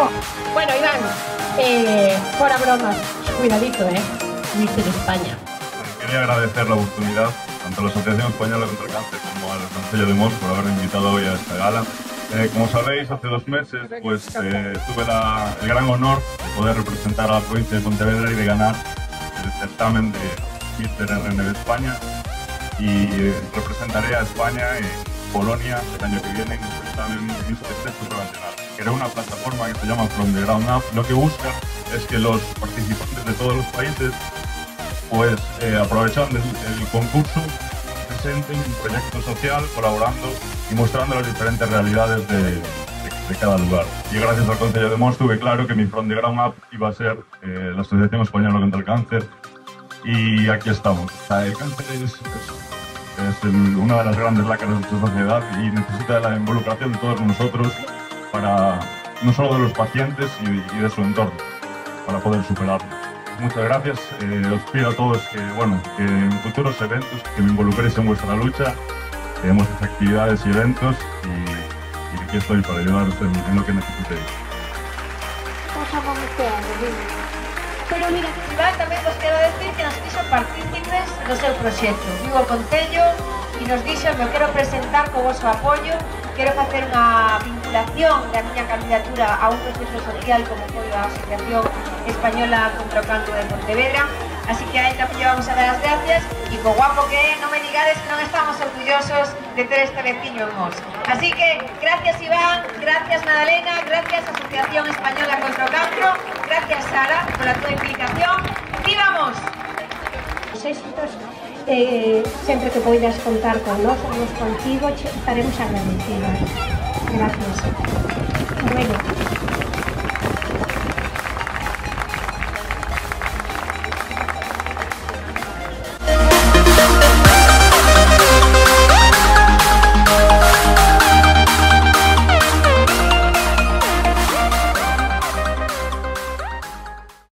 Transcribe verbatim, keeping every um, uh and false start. ¡Bravo! Bueno, Iván, eh, fuera bromas, cuidadito, ¿eh? Mister España. Quería agradecer la oportunidad tanto a la Asociación Española contra el Cáncer como al Concello de Mos por haber invitado hoy a esta gala. Eh, como sabéis, hace dos meses pues, eh, tuve la, el gran honor de poder representar a la provincia de Pontevedra y de ganar el certamen de Mister R N B España. Y eh, representaré a España y Polonia el año que viene en el certamen de Mister Internacional. Creé una plataforma que se llama From the Ground Up. Lo que busca es que los participantes de todos los países pues eh, aprovechando el, el concurso, presenten un proyecto social, colaborando y mostrando las diferentes realidades de, de, de cada lugar. Y gracias al Concello de Mos tuve claro que mi From the Ground Up iba a ser eh, la Asociación Española contra el Cáncer, y aquí estamos. O sea, el cáncer es, es, es el, una de las grandes lacras de nuestra sociedad y necesita la involucración de todos nosotros, para, no solo de los pacientes y, y de su entorno, para poder superarlo. Muchas gracias, eh, os pido a todos que, bueno, que en futuros eventos que me involucréis en vuestra lucha, en vuestras actividades y eventos, y, y aquí estoy para ayudaros en, en lo que necesitéis. Pero mira, Iván, también os quiero decir que nos fixo partícipes do seu proxecto. Vivo o Concello e nos dixo que eu quero presentar co vosso apoio, quero facer unha vinculación da miña candidatura a un proxecto social como foi a Asociación Española contra o Cáncer de Pontevedra. Así que aí tamén vamos a dar as gracias, e co guapo que é, non me digades que non estamos orgullosos de ter este veciño en Mos. Así que gracias Iván, gracias Madalena, gracias Asociación Española contra o Cáncer, gracias Sara pola túa implicación. ¡Vivamos! Os éxitos, eh, sempre que poidas contar con nós, nos contigo, estaremos agradecidos. Gracias. Bueno.